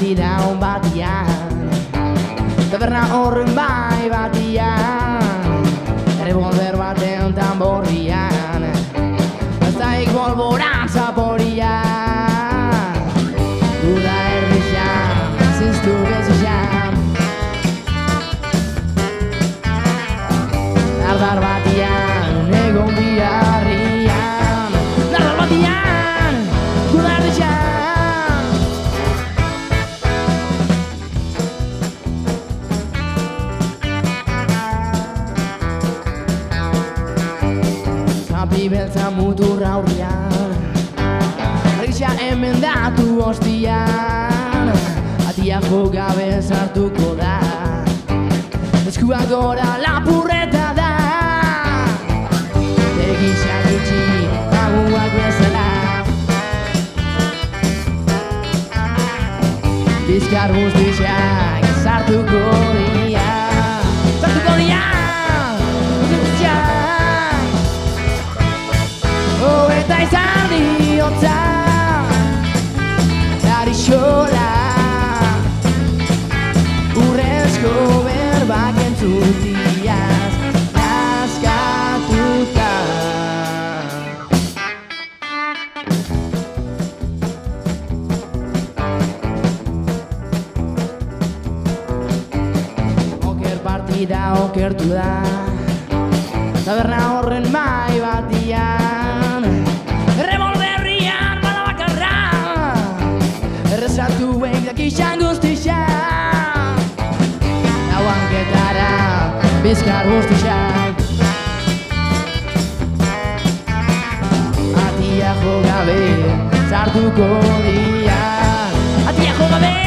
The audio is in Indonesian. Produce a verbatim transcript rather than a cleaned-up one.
tidak obatian, tak pernah orang baik batian. Revolverwa del tamborian, hasta igual bonanza porian. Duda erdian, sis tu besian, tardar batian, negom biarian, tardar batian, duda erdian. Beltza muturra aurrian, argitza emendatu ostian, atia jogabe sartuko da, eskua gora lapurreta da. Egitza gitzi aguak bezala, bizkar guztizak sartuko dia, sartuko dia. Eta izan diotza Arixola urrezko berbak entzutiaz nazkatuta. Oker partida okertu da, taberna horren mai batian. Gizan guztizak nauanketara bizkar guztizak, atia jogabe sartuko dia, atia jogabe.